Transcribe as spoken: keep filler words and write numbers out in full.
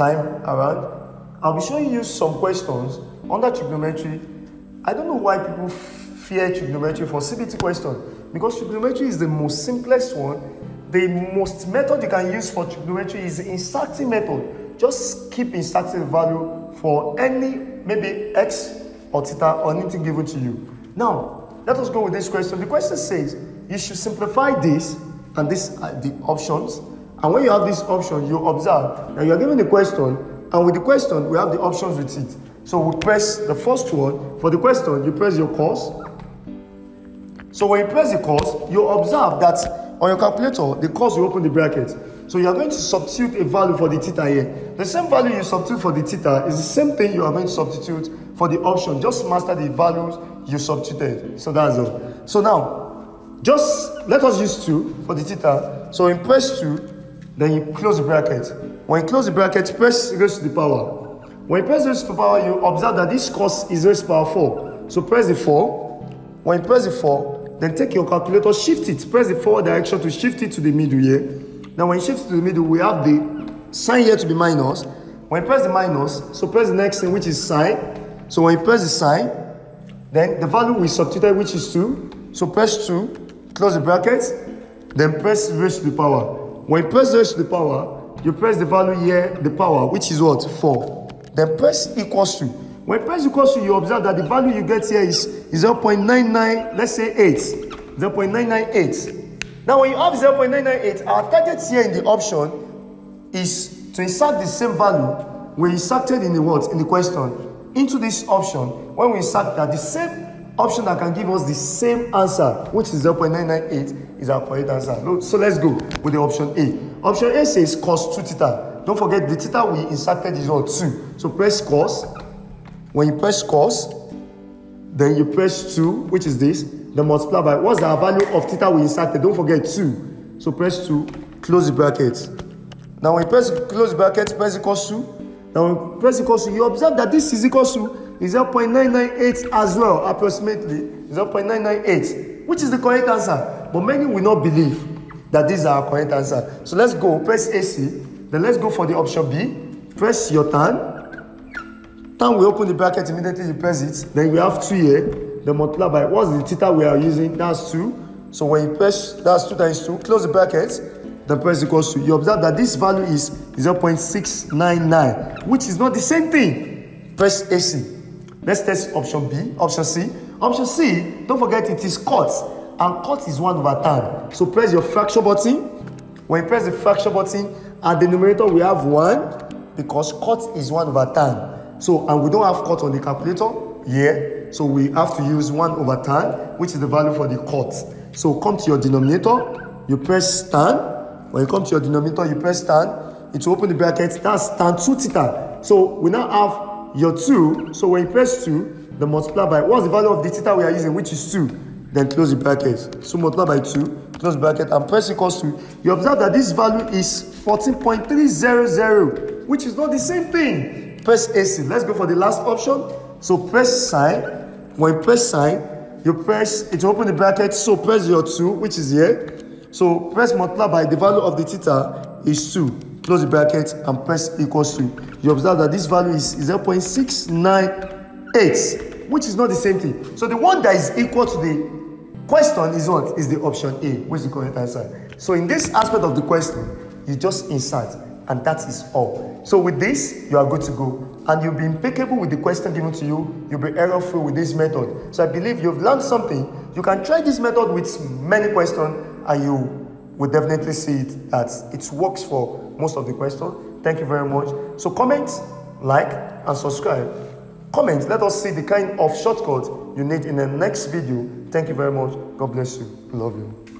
time around, I'll be showing you some questions under trigonometry. I don't know why people fear trigonometry for C B T question, because trigonometry is the most simplest one. The most method you can use for trigonometry is the inserting method. Just keep inserting the value for any, maybe x or theta or anything given to you. Now, let us go with this question. The question says, you should simplify this, and these are the options. And when you have this option, you observe that you are given the question, and with the question, we have the options with it. So we press the first one. For the question, you press your cos. So when you press the cos, you observe that on your calculator, the cos will open the bracket. So you are going to substitute a value for the theta here. The same value you substitute for the theta is the same thing you are going to substitute for the option. Just master the values you substituted. So that's all. So now, just let us use two for the theta. So in press two, then you close the bracket. When you close the bracket, press raised to the power. When you press raised to the power, you observe that this cos is raised to the power four. So press the four. When you press the four, then take your calculator, shift it. Press the forward direction to shift it to the middle here. Then when you shift it to the middle, we have the sign here to be minus. When you press the minus, so press the next thing, which is sign. So when you press the sign, then the value we substituted, which is two. So press two, close the bracket, then press raised to the power. When you press raised to the power, you press the value here, the power, which is what? four. Then press equals to. When you press equals to, you observe that the value you get here is, is zero point nine nine, let's say eight. zero point nine nine eight. Now, when you have zero point nine nine eight, our target here in the option is to insert the same value we inserted in the what? In the question. Into this option, when we insert that, the same option that can give us the same answer, which is zero point nine nine eight, is our correct answer. So let's go with the option A. Option A says cos two theta. Don't forget the theta we inserted is all two. So press cos. When you press cos, then you press two, which is this, then multiply by what's the value of theta we inserted? Don't forget two. So press two, close the bracket. Now when you press close the bracket, press equals two. Now when you press equals two, you observe that this is equals to is zero point nine nine eight as well, approximately zero point nine nine eight, which is the correct answer. But many will not believe that these are our correct answer. So let's go, press A C, then let's go for the option B. Press your tan. Tan will open the bracket immediately, you press it. Then we have two here, then multiply by what's the theta we are using? That's two. So when you press, that's two times two, close the bracket, then press equals two. You observe that this value is zero point six nine nine, which is not the same thing. Press A C. Let's test option B, option C. Option C, don't forget it is cut. And cos is one over tan. So press your fraction button. When you press the fraction button, at the numerator we have one, because cos is one over tan. So, and we don't have cos on the calculator here. Yeah. So we have to use one over tan, which is the value for the cos. So come to your denominator, you press tan. When you come to your denominator, you press tan. It will open the bracket, that's tan two theta. So we now have your two. So when you press two, then multiply by what's the value of the theta we are using, which is two. Then close the bracket. So multiply by two, close bracket, and press equals to. You observe that this value is fourteen point three zero zero, which is not the same thing. Press A C. Let's go for the last option. So press sign. When you press sign, you press it to open the bracket. So press your two, which is here. So press multiply by the value of the theta is two. Close the bracket and press equals to. You observe that this value is zero point six nine eight, which is not the same thing. So the one that is equal to the question is what? Is the option A, which is the correct answer. So in this aspect of the question, you just insert, and that is all. So with this, you are good to go, and you'll be impeccable with the question given to you. You'll be error-free with this method. So I believe you've learned something. You can try this method with many questions, and you will definitely see it, that it works for most of the questions. Thank you very much. So comment, like, and subscribe. Comment, let us see the kind of shortcut you need in the next video. Thank you very much. God bless you. Love you.